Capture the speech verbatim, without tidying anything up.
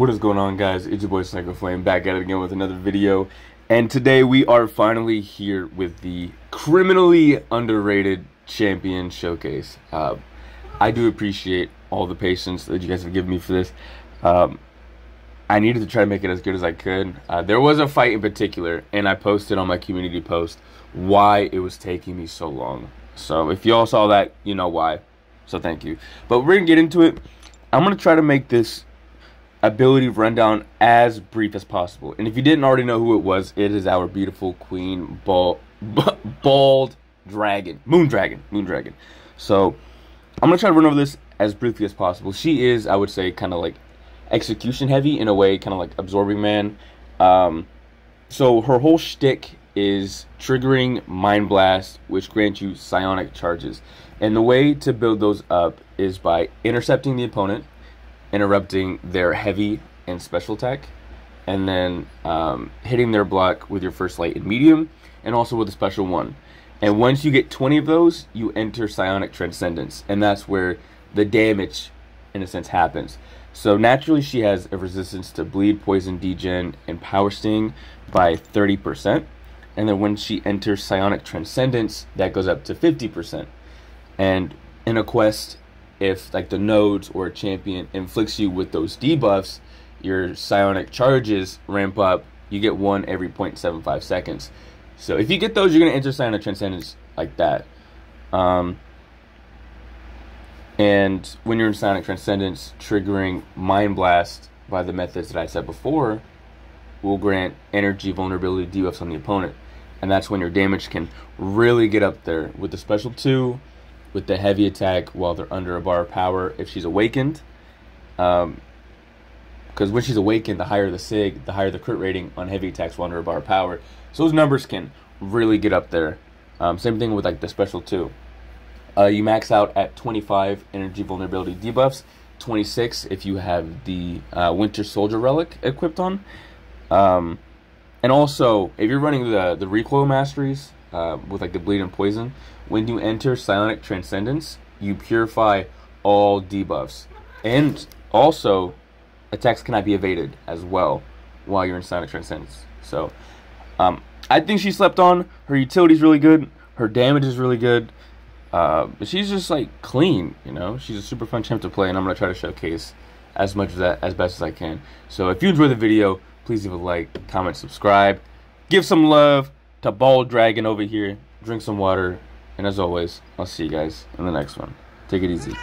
What is going on, guys? It's your boy Psycho Flame, back at it again with another video, and today we are finally here with the criminally underrated champion showcase. Uh, I do appreciate all the patience that you guys have given me for this. Um, I needed to try to make it as good as I could. Uh, there was a fight in particular, and I posted on my community post why it was taking me so long. So if y'all saw that, you know why. So thank you. But we're gonna get into it. I'm gonna try to make this ability rundown as brief as possible, and if you didn't already know who it was, it is our beautiful queen ball, bald dragon, Moon Dragon, Moon Dragon. So I'm gonna try to run over this as briefly as possible. She is, I would say, kind of like execution heavy in a way, kind of like Absorbing Man. Um, so her whole shtick is triggering Mind Blast, which grants you psionic charges, and the way to build those up is by intercepting the opponent, interrupting their heavy and special attack, and then um, hitting their block with your first light and medium, and also with a special one. And once you get twenty of those, you enter Psionic Transcendence, and that's where the damage, in a sense, happens. So naturally, she has a resistance to bleed, poison, degen, and power sting by thirty percent, and then when she enters Psionic Transcendence, that goes up to fifty percent. And in a quest, if like the nodes or a champion inflicts you with those debuffs, your psionic charges ramp up. You get one every zero point seven five seconds. So if you get those, you're gonna enter Psionic Transcendence like that. Um, and when you're in Psionic Transcendence, triggering Mind Blast by the methods that I said before will grant Energy Vulnerability debuffs on the opponent, and that's when your damage can really get up there with the special two, with the heavy attack while they're under a bar of power if she's awakened. Um, because when she's awakened, the higher the sig, the higher the crit rating on heavy attacks while under a bar of power. So those numbers can really get up there. Um, same thing with like the special two. Uh, you max out at twenty-five energy vulnerability debuffs, twenty-six if you have the uh, Winter Soldier relic equipped on. Um, and also, if you're running the, the Recoil Masteries, Uh, with like the bleed and poison, when you enter Psionic Transcendence, you purify all debuffs, and also attacks cannot be evaded as well while you're in Psionic Transcendence. So um, I think she slept on. Her utility is really good, her damage is really good, uh, but she's just like clean, you know. She's a super fun champ to play, and I'm gonna try to showcase as much of that as best as I can. So if you enjoyed the video, please leave a like, comment, subscribe, give some love to Bald Dragon over here. Drink some water, and as always, I'll see you guys in the next one. Take it easy.